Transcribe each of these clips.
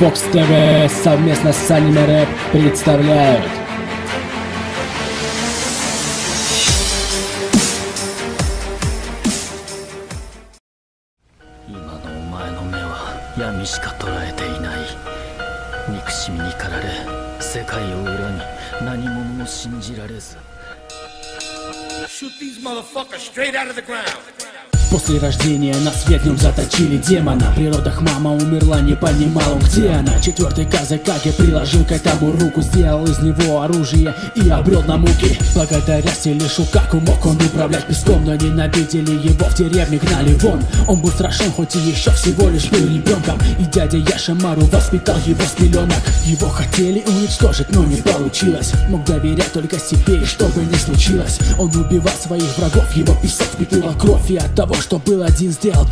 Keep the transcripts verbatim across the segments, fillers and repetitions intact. Fox ти ви совместно с Анимереп представляют. После рождения нас в днем заточили демона. В природах мама умерла, не понимал он, где она. Четвертый Казекаге приложил к этому руку, сделал из него оружие и обрел на муки. Благодаря силе Шукаку мог он управлять песком, но ненавидели его, в деревне гнали вон. Он был страшен, хоть и еще всего лишь был ребенком, и дядя Яшамару воспитал его с пеленок. Его хотели уничтожить, но не получилось. Мог доверять только себе, и что бы ни случилось, он убивал своих врагов, его песок впитывал кровь, и от того, что был один, сделал .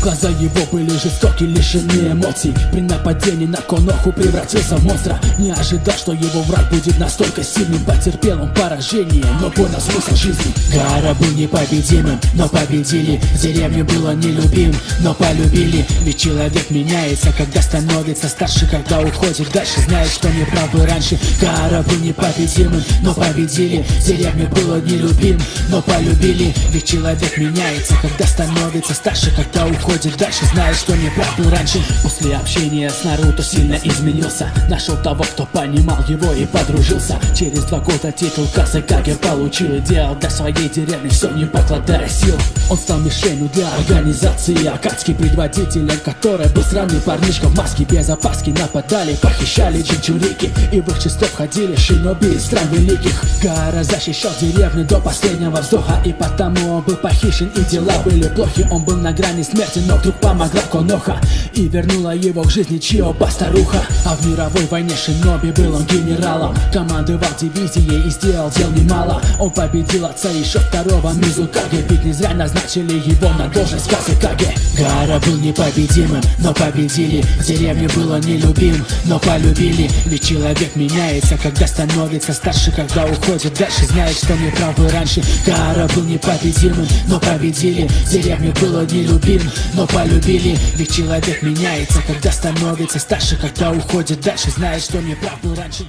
Глаза его были жестоки, лишены эмоций. При нападении на Коноху превратился в монстра. Не ожидал, что его враг будет настолько сильным. Потерпел он поражение, но понял смысл жизни. Гаара был непобедимым, но победили. В деревне был он нелюбим, но полюбили. Ведь человек меняется, когда становится старше, когда уходит дальше, знает, что не прав был раньше. Гаара был непобедимым, но победили. В деревне был он нелюбим, но полюбили. Ведь человек меняется, когда становится старше, когда уходит Ходит дальше, знает, что не прав был раньше. После общения с Наруто сильно изменился. Нашел того, кто понимал его и подружился. Через два года титул Казекаге получил и делал для своей деревни все, не покладая сил. Он стал мишенью для организации Акадский, предводителем которой был странный парнишка в маске. Без опаски нападали, похищали чинчурики, и в их число входили шиноби из стран великих. Гаара защищал деревню до последнего вздоха, и потому он был похищен, и дела были плохи. Он был на грани смерти, но вдруг помогла Коноха и вернула его к жизни Чио Пастаруха. А в мировой войне шиноби был он генералом, командовал дивизией и сделал дел немало. Он победил отца еще второго Мизу Каге, ведь не зря назначили его на должность Казекаге. Гаара был непобедимым, но победили. В деревне был он нелюбим, но полюбили. Ведь человек меняется, когда становится старше, когда уходит дальше, знает, что не прав был раньше. Гаара был непобедимым, но победили. В деревне был он нелюбим, но полюбили. Ведь человек меняется, когда становится старше, когда уходит дальше, знает, что не прав был раньше.